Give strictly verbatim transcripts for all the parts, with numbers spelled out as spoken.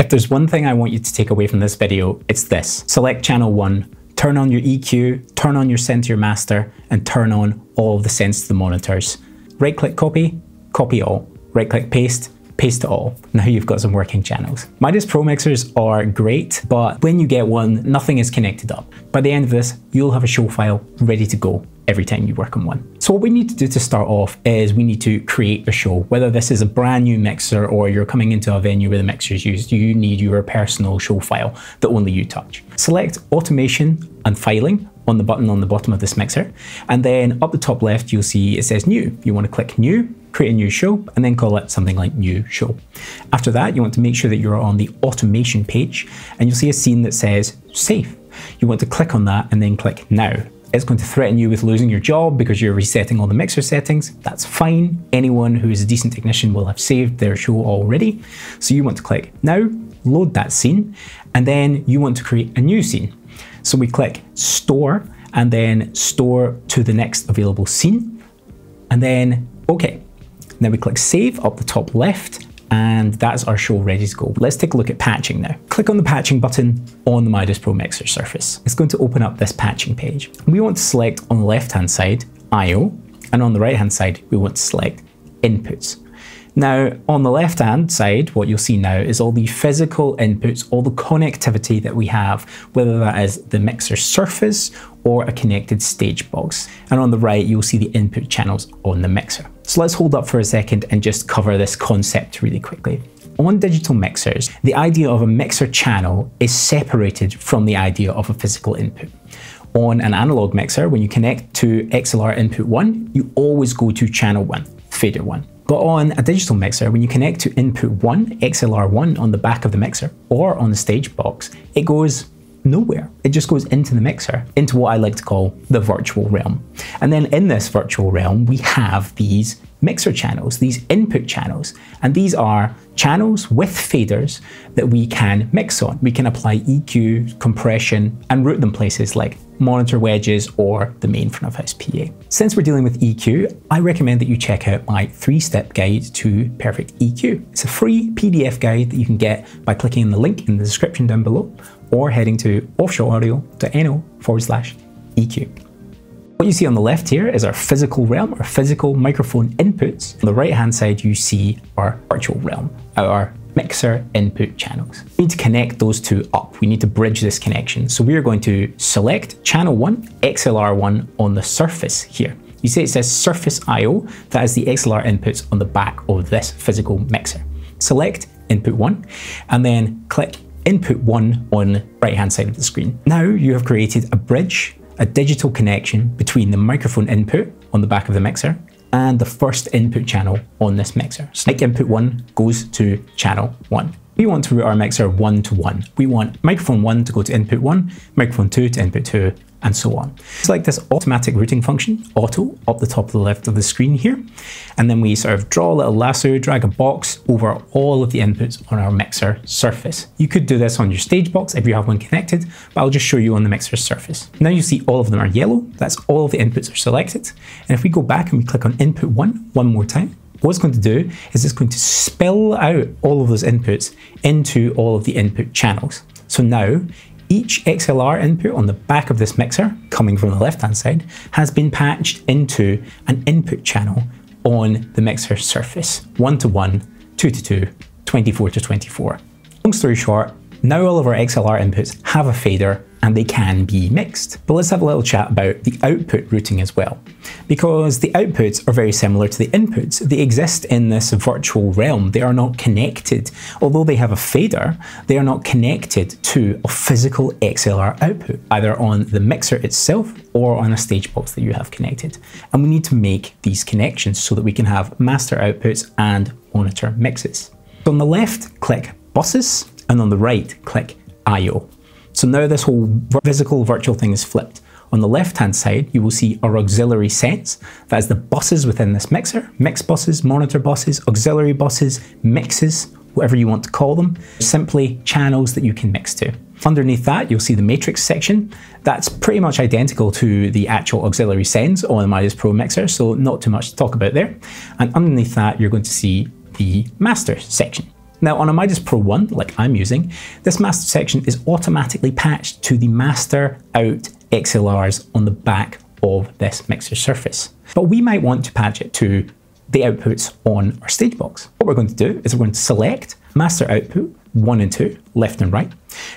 If there's one thing I want you to take away from this video, it's this. Select channel one, turn on your E Q, turn on your send to your master, and turn on all of the sends to the monitors. Right click copy, copy all. Right click paste, paste it all. Now you've got some working channels. Midas Pro mixers are great, but when you get one, nothing is connected up. By the end of this, you'll have a show file ready to go every time you work on one. So what we need to do to start off is we need to create a show. Whether this is a brand new mixer or you're coming into a venue where the mixer is used, you need your personal show file that only you touch. Select automation and filing on the button on the bottom of this mixer. And then up the top left, you'll see it says new. You want to click new, create a new show, and then call it something like new show. After that, you want to make sure that you're on the automation page and you'll see a scene that says save. You want to click on that and then click now. It's going to threaten you with losing your job because you're resetting all the mixer settings. That's fine. Anyone who is a decent technician will have saved their show already. So you want to click now, load that scene, and then you want to create a new scene. So we click store and then store to the next available scene and then okay. Now we click save up the top left and that's our show ready to go. Let's take a look at patching now. Click on the patching button on the Midas Pro Mixer surface. It's going to open up this patching page. We want to select on the left-hand side, I O, and on the right-hand side, we want to select inputs. Now, on the left-hand side, what you'll see now is all the physical inputs, all the connectivity that we have, whether that is the mixer surface or a connected stage box. And on the right, you'll see the input channels on the mixer. So let's hold up for a second and just cover this concept really quickly. On digital mixers, the idea of a mixer channel is separated from the idea of a physical input. On an analog mixer, when you connect to X L R input one, you always go to channel one, fader one. But on a digital mixer, when you connect to input one, X L R one on the back of the mixer or on the stage box, it goes nowhere. It just goes into the mixer, into what I like to call the virtual realm. And then in this virtual realm, we have these mixer channels, these input channels, and these are channels with faders that we can mix on. We can apply E Q, compression, and route them places like monitor wedges or the main front of house P A. Since we're dealing with E Q, I recommend that you check out my three-step guide to perfect E Q. It's a free P D F guide that you can get by clicking on the link in the description down below or heading to offshoreaudio.no forward slash EQ. What you see on the left here is our physical realm, our physical microphone inputs. On the right-hand side, you see our virtual realm, our mixer input channels. We need to connect those two up. We need to bridge this connection. So we are going to select channel one, X L R one on the surface here. You see it says surface I O, that is the X L R inputs on the back of this physical mixer. Select input one and then click input one on the right-hand side of the screen. Now you have created a bridge, a digital connection between the microphone input on the back of the mixer and the first input channel on this mixer. Snake input one goes to channel one. We want to route our mixer one to one. We want microphone one to go to input one, microphone two to input two, and so on. Select this automatic routing function, auto, up the top of the left of the screen here. And then we sort of draw a little lasso, drag a box over all of the inputs on our mixer surface. You could do this on your stage box if you have one connected, but I'll just show you on the mixer surface. Now you see all of them are yellow. That's all of the inputs are selected. And if we go back and we click on input one, one more time, what it's going to do is it's going to spill out all of those inputs into all of the input channels. So now, each X L R input on the back of this mixer, coming from the left-hand side, has been patched into an input channel on the mixer surface. one to one, two to two, twenty-four to twenty-four. Long story short, now all of our X L R inputs have a fader and they can be mixed. But let's have a little chat about the output routing as well, because the outputs are very similar to the inputs. They exist in this virtual realm. They are not connected. Although they have a fader, they are not connected to a physical X L R output, either on the mixer itself or on a stage box that you have connected. And we need to make these connections so that we can have master outputs and monitor mixes. So on the left, click buses, and on the right, click I O. So now this whole physical virtual thing is flipped. On the left-hand side, you will see our auxiliary sets. That is the buses within this mixer, mix buses, monitor buses, auxiliary buses, mixes, whatever you want to call them, simply channels that you can mix to. Underneath that, you'll see the matrix section. That's pretty much identical to the actual auxiliary sends on the Midas Pro mixer, so not too much to talk about there. And underneath that, you're going to see the master section. Now on a Midas Pro one, like I'm using, this master section is automatically patched to the master out X L Rs on the back of this mixer surface. But we might want to patch it to the outputs on our stage box. What we're going to do is we're going to select master output one and two, left and right,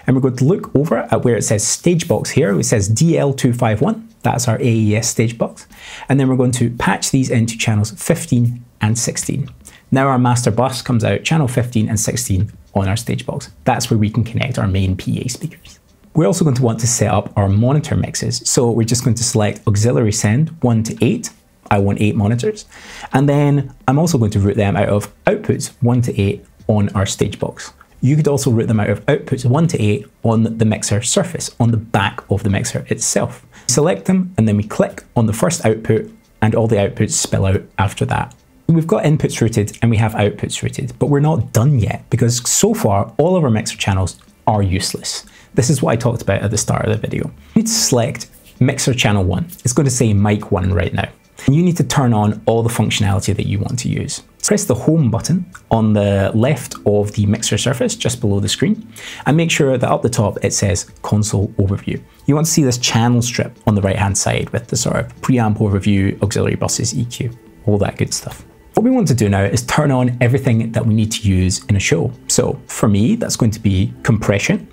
and we're going to look over at where it says stage box here, it says D L two fifty-one, that's our A E S stage box, and then we're going to patch these into channels fifteen and sixteen. Now our master bus comes out channel fifteen and sixteen on our stage box. That's where we can connect our main P A speakers. We're also going to want to set up our monitor mixes. So we're just going to select auxiliary send one to eight. I want eight monitors. And then I'm also going to route them out of outputs one to eight on our stage box. You could also route them out of outputs one to eight on the mixer surface, on the back of the mixer itself. Select them and then we click on the first output and all the outputs spill out after that. We've got inputs routed and we have outputs routed, but we're not done yet because so far all of our mixer channels are useless. This is what I talked about at the start of the video. You need to select mixer channel one. It's going to say mic one right now. You need to turn on all the functionality that you want to use. Press the home button on the left of the mixer surface, just below the screen, and make sure that up the top it says console overview. You want to see this channel strip on the right hand side with the sort of preamp overview, auxiliary buses, E Q, all that good stuff. What we want to do now is turn on everything that we need to use in a show. So for me, that's going to be compression,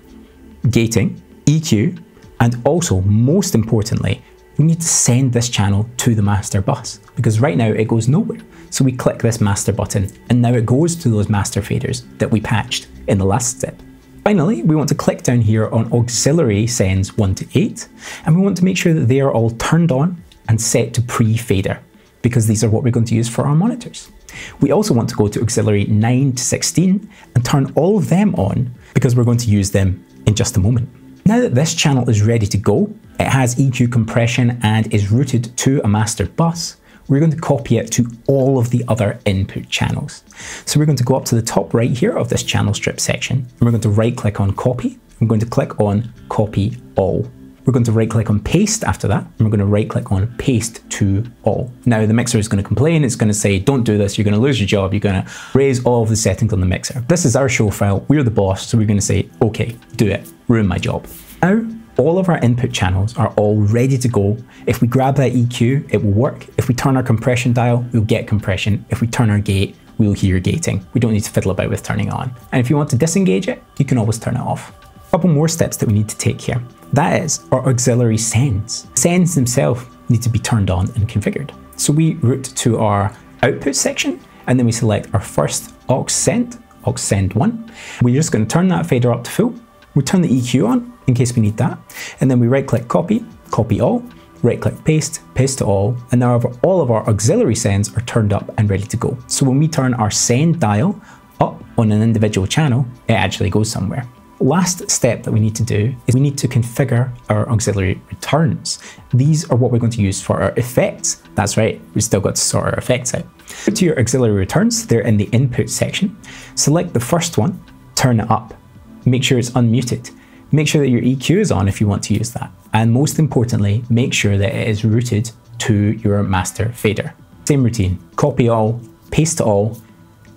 gating, E Q, and also most importantly, we need to send this channel to the master bus because right now it goes nowhere. So we click this master button and now it goes to those master faders that we patched in the last step. Finally, we want to click down here on auxiliary sends one to eight, and we want to make sure that they are all turned on and set to pre-fader, because these are what we're going to use for our monitors. We also want to go to auxiliary nine to sixteen and turn all of them on because we're going to use them in just a moment. Now that this channel is ready to go, it has E Q compression and is routed to a master bus, we're going to copy it to all of the other input channels. So we're going to go up to the top right here of this channel strip section, and we're going to right click on copy. I'm going to click on copy all. We're going to right click on paste after that, and we're going to right click on paste to all. Now the mixer is going to complain, it's going to say don't do this, you're going to lose your job, you're going to raise all of the settings on the mixer. This is our show file, we're the boss, so we're going to say okay, do it, ruin my job. Now all of our input channels are all ready to go. If we grab that E Q, it will work. If we turn our compression dial, we'll get compression. If we turn our gate, we'll hear gating. We don't need to fiddle about with turning it on. And if you want to disengage it, you can always turn it off. A couple more steps that we need to take here. That is our auxiliary sends. Sends themselves need to be turned on and configured. So we route to our output section and then we select our first aux send, aux send one. We're just going to turn that fader up to full. We turn the E Q on in case we need that. And then we right click copy, copy all, right click paste, paste to all. And now all of our auxiliary sends are turned up and ready to go. So when we turn our send dial up on an individual channel, it actually goes somewhere. Last step that we need to do is we need to configure our auxiliary returns. These are what we're going to use for our effects. That's right, we've still got to sort our effects out. Go to your auxiliary returns, they're in the input section. Select the first one, turn it up. Make sure it's unmuted. Make sure that your E Q is on if you want to use that. And most importantly, make sure that it is routed to your master fader. Same routine, copy all, paste to all,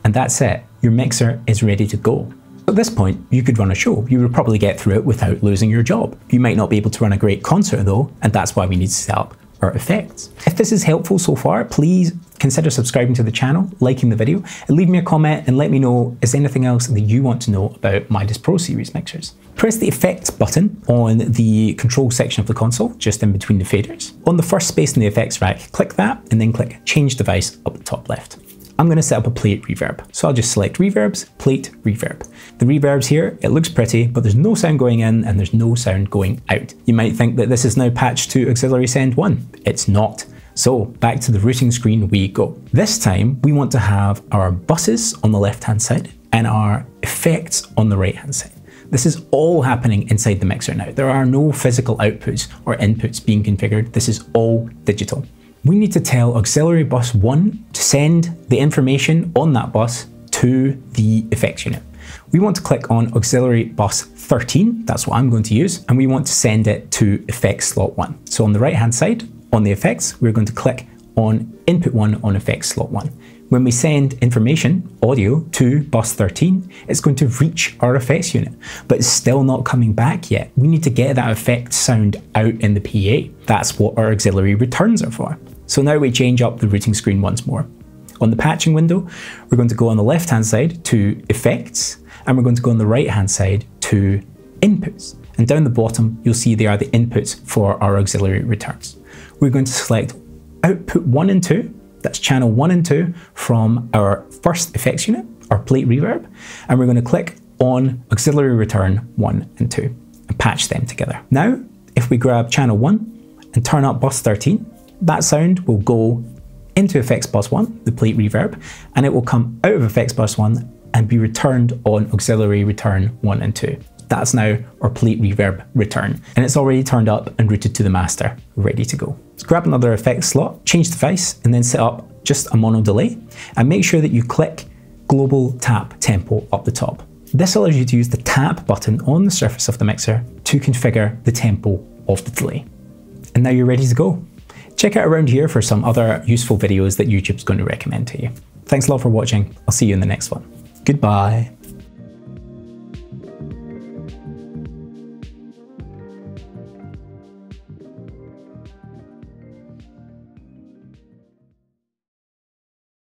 and that's it. Your mixer is ready to go. At this point, you could run a show. You would probably get through it without losing your job. You might not be able to run a great concert though, and that's why we need to set up our effects. If this is helpful so far, please consider subscribing to the channel, liking the video, and leave me a comment and let me know is there anything else that you want to know about Midas Pro series mixers. Press the effects button on the control section of the console, just in between the faders. On the first space in the effects rack, click that and then click change device up the top left. I'm going to set up a plate reverb. So I'll just select reverbs, plate reverb. The reverbs here, it looks pretty, but there's no sound going in and there's no sound going out. You might think that this is now patched to auxiliary send one. It's not. So back to the routing screen we go. This time we want to have our buses on the left-hand side and our effects on the right-hand side. This is all happening inside the mixer now. There are no physical outputs or inputs being configured. This is all digital. We need to tell auxiliary bus one to send the information on that bus to the effects unit. We want to click on auxiliary bus thirteen, that's what I'm going to use, and we want to send it to effects slot one. So on the right hand side, on the effects, we're going to click on input one on effects slot one. When we send information, audio, to bus thirteen, it's going to reach our effects unit, but it's still not coming back yet. We need to get that effect sound out in the P A. That's what our auxiliary returns are for. So now we change up the routing screen once more. On the patching window, we're going to go on the left-hand side to effects, and we're going to go on the right-hand side to inputs. And down the bottom, you'll see they are the inputs for our auxiliary returns. We're going to select output one and two, that's channel one and two from our first effects unit, our plate reverb, and we're going to click on auxiliary return one and two and patch them together. Now, if we grab channel one and turn up bus thirteen, that sound will go into effects bus one, the plate reverb, and it will come out of effects bus one and be returned on auxiliary return one and two. That's now our plate reverb return, and it's already turned up and routed to the master, ready to go. Let's grab another effects slot, change device, and then set up just a mono delay, and make sure that you click global tap tempo up the top. This allows you to use the tap button on the surface of the mixer to configure the tempo of the delay. And now you're ready to go. Check out around here for some other useful videos that YouTube's going to recommend to you. Thanks a lot for watching. I'll see you in the next one. Goodbye.